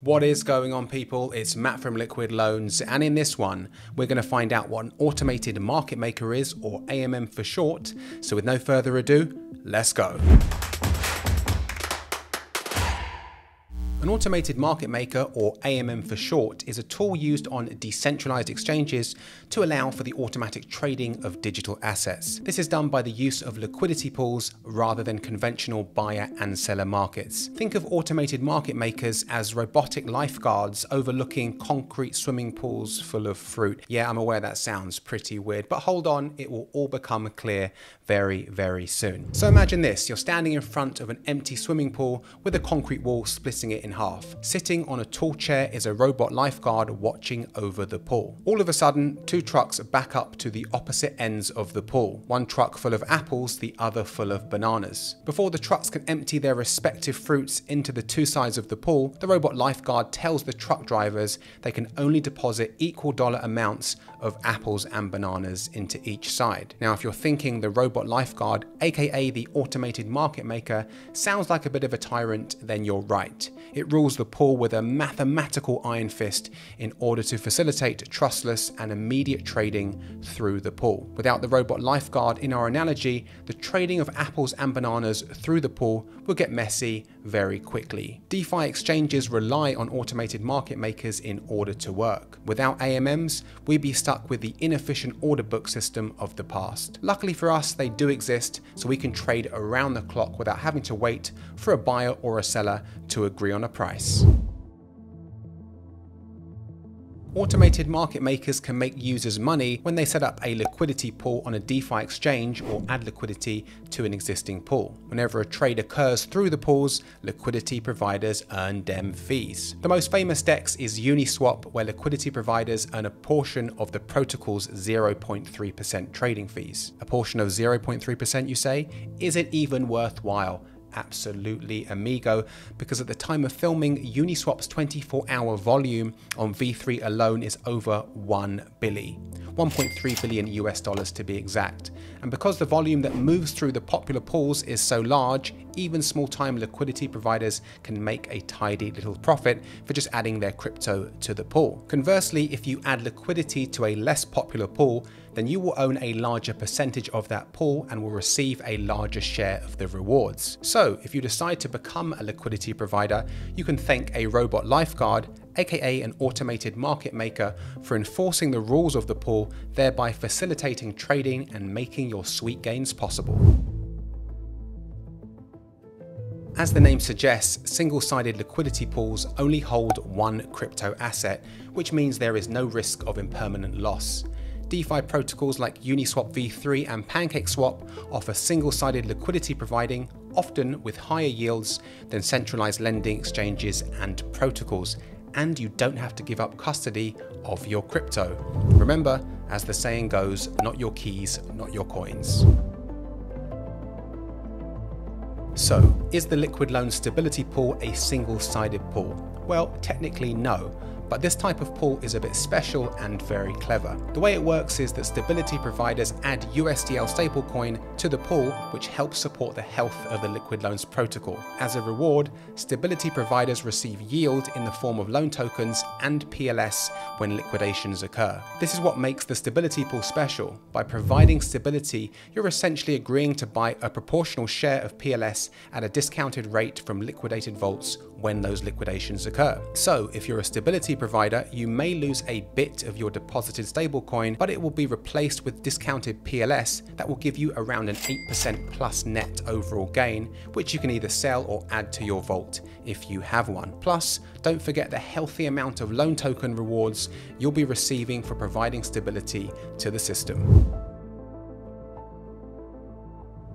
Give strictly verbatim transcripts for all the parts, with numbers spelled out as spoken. What is going on, people? It's Matt from Liquid Loans, and in this one we're going to find out what an automated market maker is, or A M M for short. So with no further ado, let's go. An automated market maker, or A M M for short, is a tool used on decentralized exchanges to allow for the automatic trading of digital assets. This is done by the use of liquidity pools rather than conventional buyer and seller markets. Think of automated market makers as robotic lifeguards overlooking concrete swimming pools full of fruit. Yeah, I'm aware that sounds pretty weird, but hold on, it will all become clear very, very soon. So imagine this: you're standing in front of an empty swimming pool with a concrete wall splitting it in half. Sitting on a tall chair is a robot lifeguard watching over the pool. All of a sudden, two trucks back up to the opposite ends of the pool, one truck full of apples, the other full of bananas. Before the trucks can empty their respective fruits into the two sides of the pool, the robot lifeguard tells the truck drivers they can only deposit equal dollar amounts of apples and bananas into each side. Now, if you're thinking the robot lifeguard, aka the automated market maker, sounds like a bit of a tyrant, then you're right. It rules the pool with a mathematical iron fist in order to facilitate trustless and immediate trading through the pool. Without the robot lifeguard in our analogy, the trading of apples and bananas through the pool will get messy very quickly. DeFi exchanges rely on automated market makers in order to work. Without A M Ms, we'd be stuck with the inefficient order book system of the past. Luckily for us, they do exist, so we can trade around the clock without having to wait for a buyer or a seller to agree on a price. Automated market makers can make users money when they set up a liquidity pool on a DeFi exchange or add liquidity to an existing pool. Whenever a trade occurs through the pools, liquidity providers earn them fees. The most famous DEX is Uniswap, where liquidity providers earn a portion of the protocol's zero point three percent trading fees. A portion of zero point three percent, you say? Is it even worthwhile? Absolutely, amigo, because at the time of filming, Uniswap's twenty-four hour volume on V three alone is over one billion. one point three billion U S dollars to be exact. And because the volume that moves through the popular pools is so large, even small-time liquidity providers can make a tidy little profit for just adding their crypto to the pool. Conversely, if you add liquidity to a less popular pool, then you will own a larger percentage of that pool and will receive a larger share of the rewards. So if you decide to become a liquidity provider, you can thank a robot lifeguard, aka an automated market maker, for enforcing the rules of the pool, thereby facilitating trading and making your sweet gains possible. As the name suggests, single-sided liquidity pools only hold one crypto asset, which means there is no risk of impermanent loss. DeFi protocols like Uniswap V three and PancakeSwap offer single-sided liquidity providing, often with higher yields than centralized lending exchanges and protocols, and you don't have to give up custody of your crypto. Remember, as the saying goes, not your keys, not your coins. So, is the Liquid Loan Stability Pool a single-sided pool? Well, technically no, but this type of pool is a bit special and very clever. The way it works is that stability providers add U S D L stablecoin to the pool, which helps support the health of the Liquid Loans protocol. As a reward, stability providers receive yield in the form of loan tokens and P L S when liquidations occur. This is what makes the stability pool special. By providing stability, you're essentially agreeing to buy a proportional share of P L S at a discounted rate from liquidated vaults when those liquidations occur. So if you're a stability provider, you may lose a bit of your deposited stablecoin, but it will be replaced with discounted P L S that will give you around an eight percent plus net overall gain, which you can either sell or add to your vault if you have one. Plus, don't forget the healthy amount of loan token rewards you'll be receiving for providing stability to the system.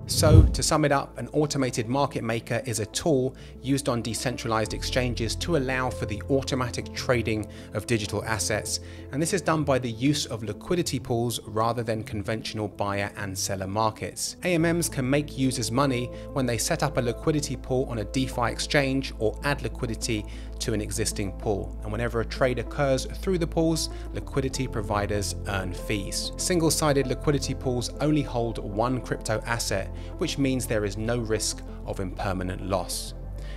So, to sum it up, an automated market maker is a tool used on decentralized exchanges to allow for the automatic trading of digital assets, and this is done by the use of liquidity pools rather than conventional buyer and seller markets. A M Ms can make users money when they set up a liquidity pool on a DeFi exchange or add liquidity to an existing pool, and whenever a trade occurs through the pools, liquidity providers earn fees. Single-sided liquidity pools only hold one crypto asset, which means there is no risk of impermanent loss.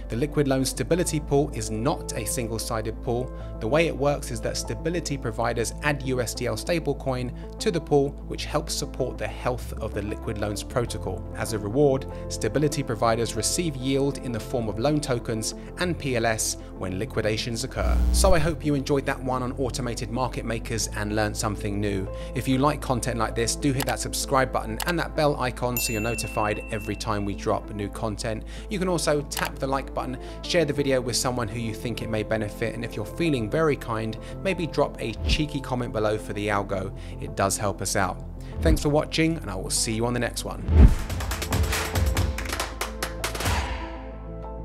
The Liquid Loan Stability Pool is not a single-sided pool. The way it works is that stability providers add U S D L stablecoin to the pool, which helps support the health of the Liquid Loans protocol. As a reward, stability providers receive yield in the form of loan tokens and P L S when liquidations occur. So I hope you enjoyed that one on automated market makers and learned something new. If you like content like this, do hit that subscribe button and that bell icon so you're notified every time we drop new content. You can also tap the like button, share the video with someone who you think it may benefit, and if you're feeling very kind, maybe drop a cheeky comment below for the algo. It does help us out. Thanks for watching, and I will see you on the next one.